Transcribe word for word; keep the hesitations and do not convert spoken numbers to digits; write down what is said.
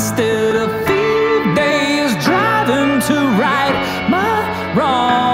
Instead of fear, day is driving to right my wrong.